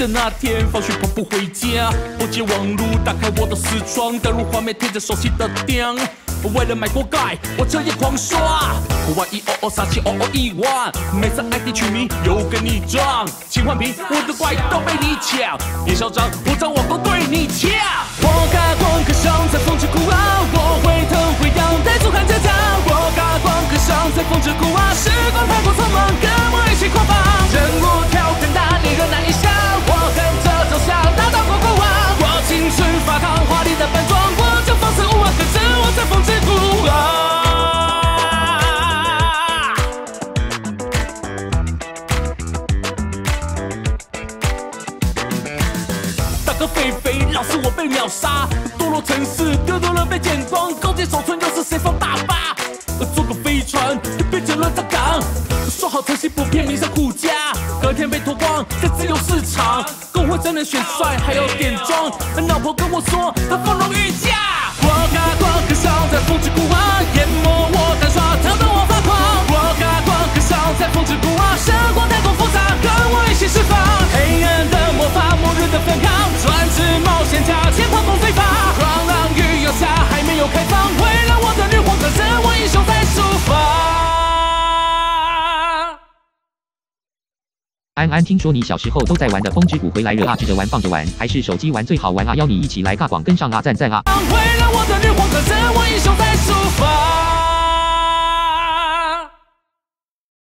的那天，放学跑步回家，拨接网路，打开我的视窗，登入画面，贴着熟悉的钉。我为了买锅盖，我彻夜狂刷。国外10037，10011，每次 ID 取名有个你撞，请换屏，我的怪都被你抢，别嚣张，我张我都对你呛。我卡光可上在风之谷啊，我会疼会痒，带走寒家家。我卡光可上在风之谷啊，时光太过匆忙，跟我一起狂放。任务挑战大，你很难一下，我跟着走向大道国国王。我青春发烫，华丽的扮装，我将放肆无畏。 在风之谷啊！大哥肥肥，老是我被秒杀，堕落城市丢丢了被捡光，勾结手村又是谁放大巴？坐个飞船就变成乱葬岗，说好诚信不骗，名声护家，隔天被脱光在自由市场，工会真人选帅还要点妆，老婆跟我说她风容御驾。 我卡光可笑，在风之谷啊，淹没我干耍，疼得我发狂。我卡光可笑，在风之谷啊，神光太过复杂，跟我一起释放黑暗的魔法，末日的反抗，专制冒险家，前跑不非法，狂浪与游侠还没有开放，围绕我的绿光，可是我英雄在出发。安安，听说你小时候都在玩的风之谷回来惹啊，值得玩放着玩，还是手机玩最好玩啊？邀你一起来尬广，跟上啊，赞赞啊！ 我的日光可是我英雄在出发。